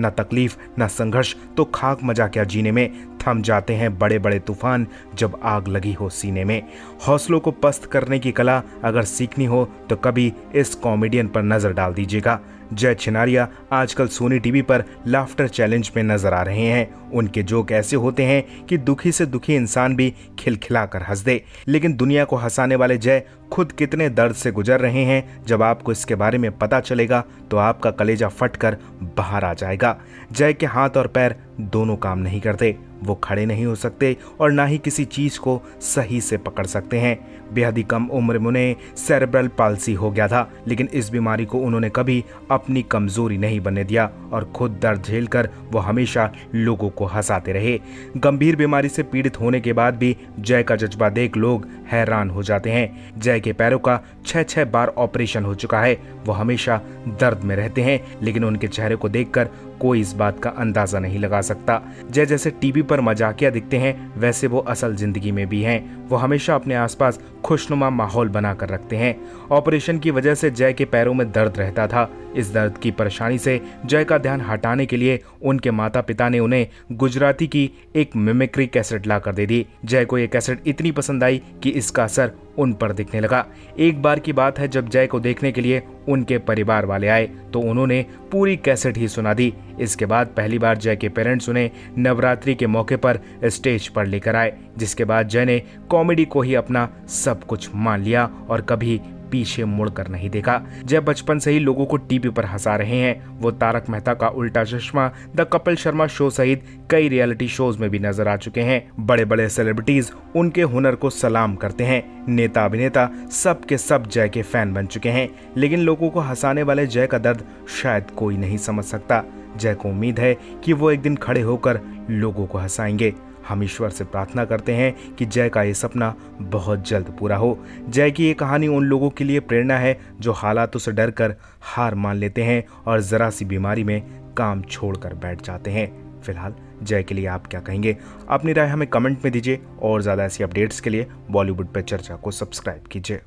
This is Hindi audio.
न तकलीफ न संघर्ष तो खाक मजा क्या जीने में, थम जाते हैं बड़े बड़े तूफान जब आग लगी हो सीने में। हौसलों को पस्त करने की कला अगर सीखनी हो तो कभी इस कॉमेडियन पर नजर डाल दीजिएगा। जय चिनारिया आजकल सोनी टीवी पर लाफ्टर चैलेंज में नजर आ रहे हैं। उनके जोक ऐसे होते हैं कि दुखी से दुखी इंसान भी खिलखिलाकर हंस दे। लेकिन दुनिया को हंसाने वाले जय खुद कितने दर्द से गुजर रहे हैं, जब आपको इसके बारे में पता चलेगा तो आपका कलेजा फटकर बाहर आ जाएगा। जय के हाथ और पैर दोनों काम नहीं करते, वो खड़े नहीं हो सकते और ना ही किसी चीज को सही से पकड़ सकते हैं। बेहद ही कम उम्र में उन्हें सेरेब्रल पाल्सी हो गया था, लेकिन इस बीमारी को उन्होंने कभी अपनी कमजोरी नहीं बनने दिया और खुद दर्द झेलकर वो हमेशा लोगों को हंसाते रहे। गंभीर बीमारी से पीड़ित होने के बाद भी जय का जज्बा देख लोग हैरान हो जाते हैं। जय के पैरों का 6-6 बार ऑपरेशन हो चुका है, वो हमेशा दर्द में रहते हैं, लेकिन उनके चेहरे को देखकर कोई इस बात का अंदाजा नहीं लगा सकता। जय जैसे टीवी पर मजाकिया दिखते हैं, वैसे वो असल जिंदगी में भी हैं। वो हमेशा अपने आसपास खुशनुमा माहौल बनाकर रखते हैं। ऑपरेशन की वजह से जय के पैरों में दर्द रहता था। इस दर्द की परेशानी से जय का ध्यान हटाने के लिए उनके माता पिता ने उन्हें गुजराती की एक मिमिक्री कैसेट लाकर दे दी। जय को ये कैसेट इतनी पसंद आई कि इसका असर उन पर दिखने लगा। एक बार की बात है, जब जय को देखने के लिए उनके परिवार वाले आए तो उन्होंने पूरी कैसेट ही सुना दी। इसके बाद पहली बार जय के पेरेंट्स उन्हें नवरात्रि के मौके पर स्टेज पर लेकर आए, जिसके बाद जय ने कॉमेडी को ही अपना सब कुछ मान लिया और कभी पीछे मुड़कर नहीं देखा। जय बचपन से ही लोगों को टीवी पर हंसा रहे हैं। वो तारक मेहता का उल्टा चश्मा, द कपिल शर्मा शो सहित कई रियलिटी शोज में भी नजर आ चुके हैं। बड़े बड़े सेलिब्रिटीज उनके हुनर को सलाम करते हैं। नेता अभिनेता सब के सब जय के फैन बन चुके हैं, लेकिन लोगों को हंसाने वाले जय का दर्द शायद कोई नहीं समझ सकता। जय को उम्मीद है कि वो एक दिन खड़े होकर लोगों को हंसाएंगे। हम ईश्वर से प्रार्थना करते हैं कि जय का ये सपना बहुत जल्द पूरा हो। जय की ये कहानी उन लोगों के लिए प्रेरणा है जो हालातों से डरकर हार मान लेते हैं और जरा सी बीमारी में काम छोड़कर बैठ जाते हैं। फिलहाल जय के लिए आप क्या कहेंगे? अपनी राय हमें कमेंट में दीजिए और ज़्यादा ऐसी अपडेट्स के लिए बॉलीवुड पर चर्चा को सब्सक्राइब कीजिए।